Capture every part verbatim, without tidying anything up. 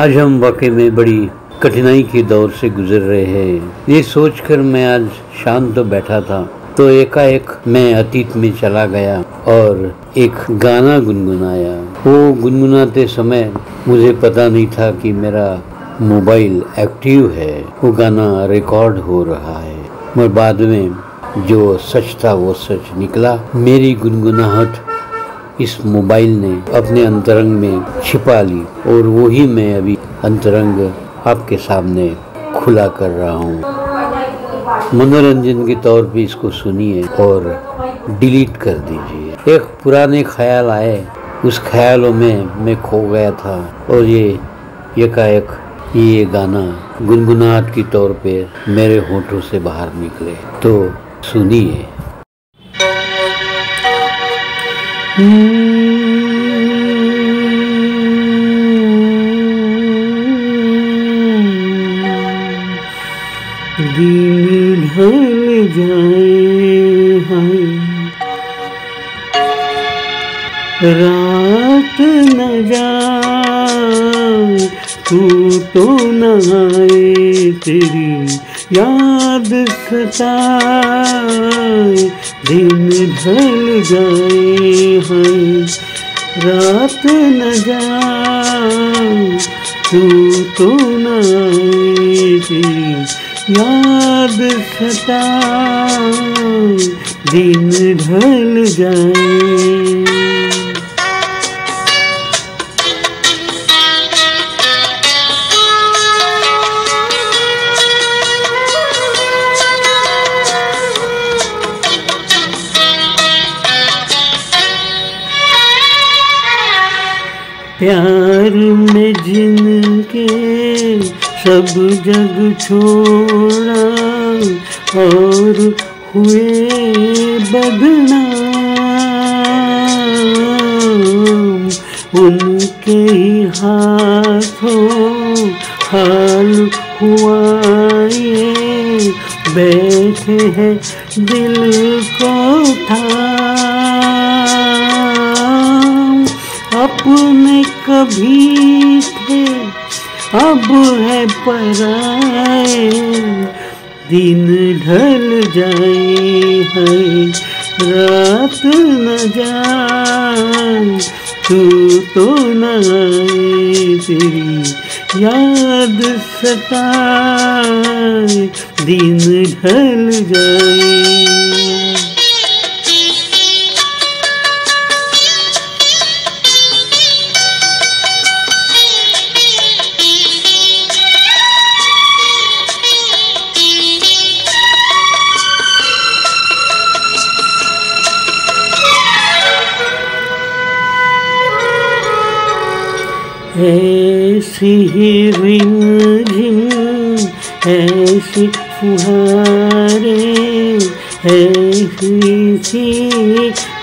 आज हम वाकई में बड़ी कठिनाई के दौर से गुजर रहे हैं। ये सोचकर मैं आज शाम तो बैठा था तो एकाएक मैं अतीत में चला गया और एक गाना गुनगुनाया। वो गुनगुनाते समय मुझे पता नहीं था कि मेरा मोबाइल एक्टिव है, वो गाना रिकॉर्ड हो रहा है। मगर बाद में जो सच था वो सच निकला। मेरी गुनगुनाहट इस मोबाइल ने अपने अंतरंग में छिपा ली और वो ही मैं अभी अंतरंग आपके सामने खुला कर रहा हूँ। मनोरंजन के तौर पे इसको सुनिए और डिलीट कर दीजिए। एक पुराने ख्याल आए, उस ख्यालों में मैं खो गया था और ये एकाएक ये गाना गुनगुनाहट के तौर पे मेरे होठों से बाहर निकले। तो सुनिए। दिन ढल जाए हाय, रात न जाए, तू तो न आए, तेरी याद सताए। दिन ढल जाए हाय, रात न जाए, तू तो न आए, तेरी याद सताए। दिन ढल जाए। प्यार में जिनके सब जग छोड़ा और हुए बदनाम, उनके ही हाथों हाल हुआ ये, बैठे हैं दिल को थाम। अपने कभी थे अब है पराए। दिन ढल जाए हाय, रात न जाए, तू तो न आए, तेरी याद सताए। दिन ढल जाए। ऐसी ही रिमझिम, ऐसी फुहारे, ऐसी सी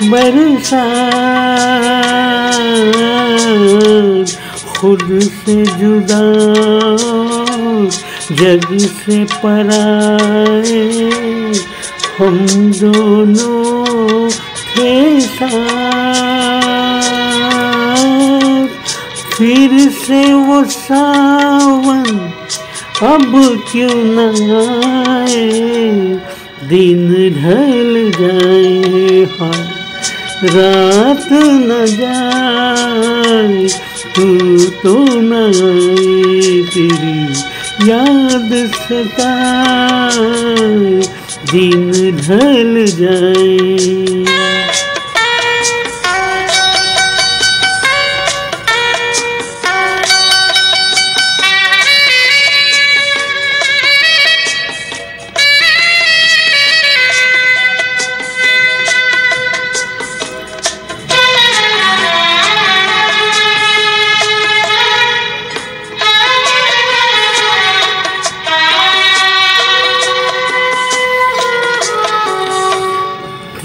बरसात। खुद से जुदा जग से पराए, हम दोनों थे साथ। फिर से वो सावन अब क्यों न आए। दिन ढल जाए हाय, रात न जाए, तू तो न आए, तेरी याद सताए। दिन ढल जाए।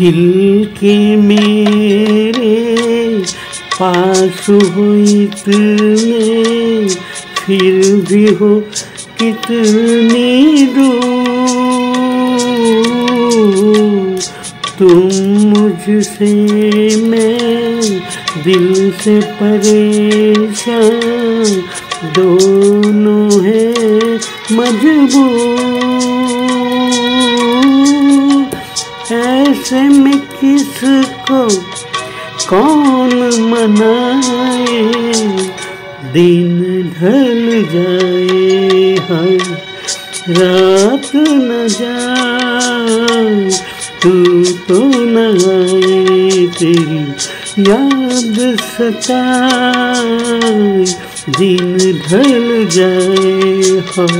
दिल के मेरे पास हो इतने, फिर भी हो कितनी दूर। तुम मुझसे मैं दिल से परेशान दोनों हैं मजबूर, ऐसे में किसको कौन मनाए, दिन ढल जाए हर रात न जाए, तू तो न आए तेरी याद सताए, दिन ढल जाए हर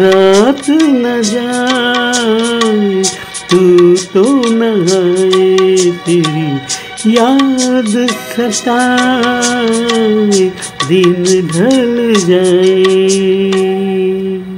रात न जाए, तू तो न आए तेरी याद सताए, दिन ढल जाए।